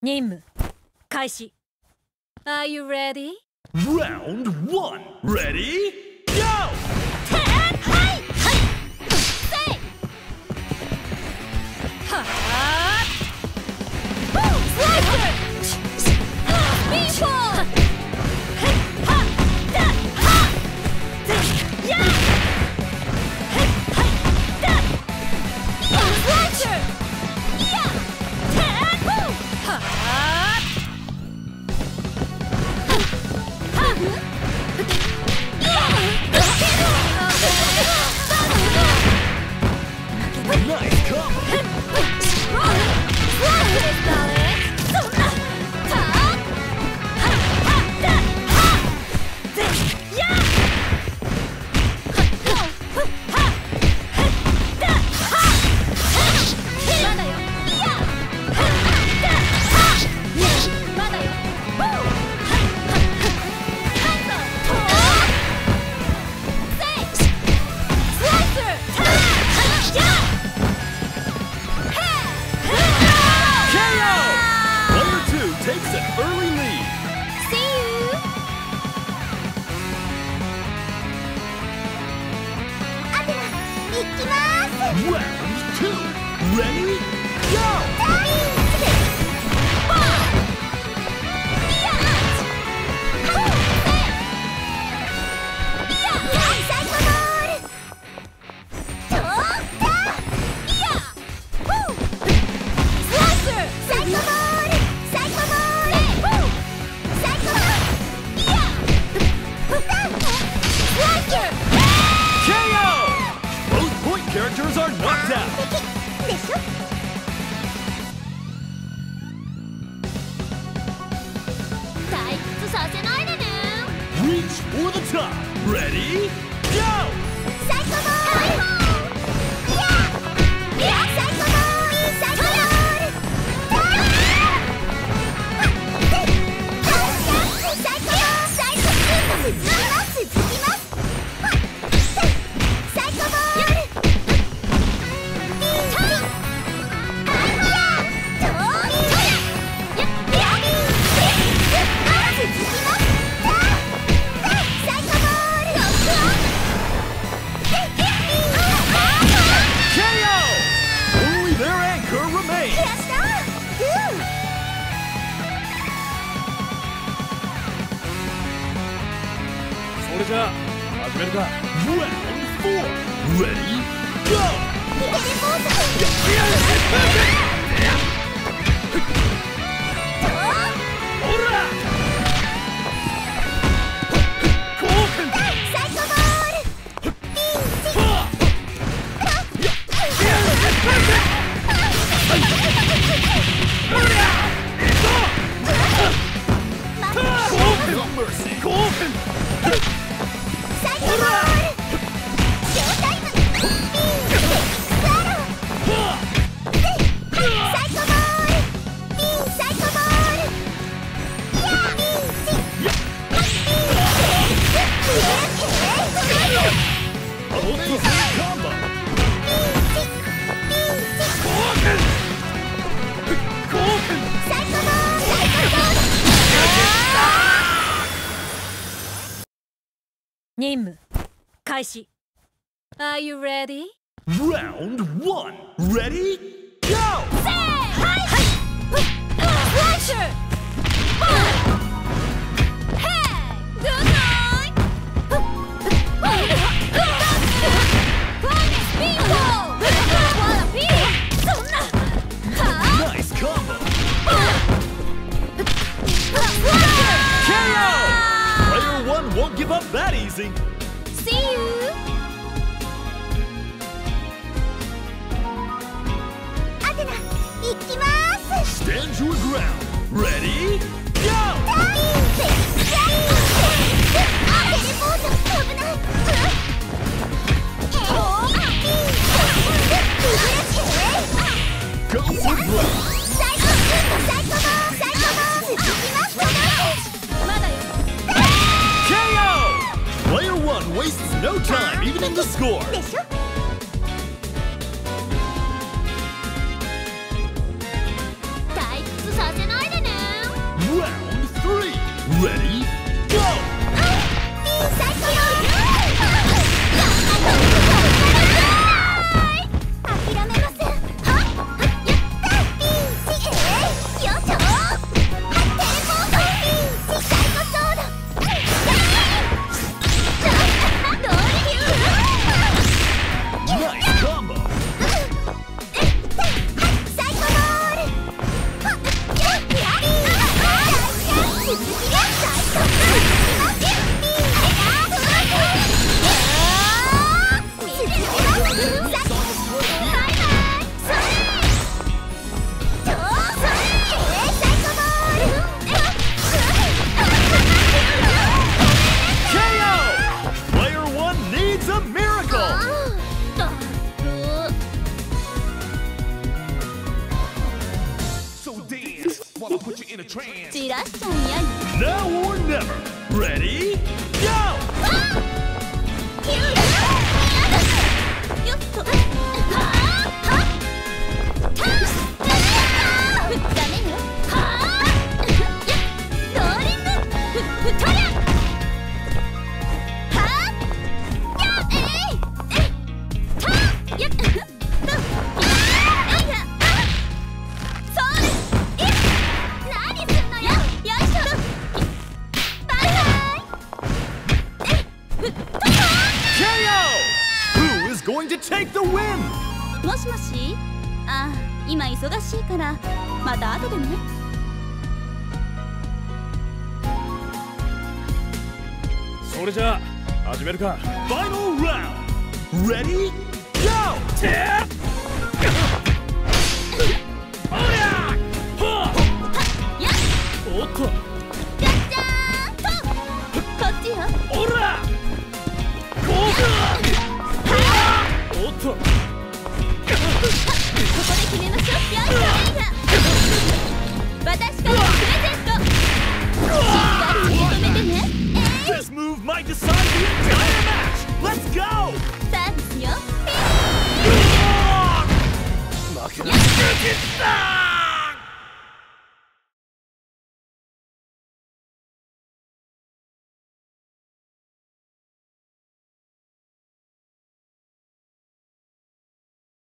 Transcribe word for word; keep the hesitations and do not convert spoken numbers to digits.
任務開始。 Are you ready? Round one. Ready? Go! はいはいせいはあスライム任務開始。 Are you ready? Round one. Ready? Go! せーはいはいスライシューヘーどうぞ Won't give up that easy. See you. Athena, ikimasu. Stand your ground. Ready? Go. Go to ground. Wastes no time, even in the score. Ready? Go! Now or never. Ready? Go! Take the win! もしもし？あ、今忙しいからまた後でね。それじゃあ始めるか。ファイナルラウンド。Ready? Go! おっと。ガッチャーンと。こっちよ。オラ。ゴー！おっとここで決めましょう。やるから私からのプレゼント、しっかり受け止めてね。えい、This move might decide the entire match. Let's go. さあですよ。負けなくてさあ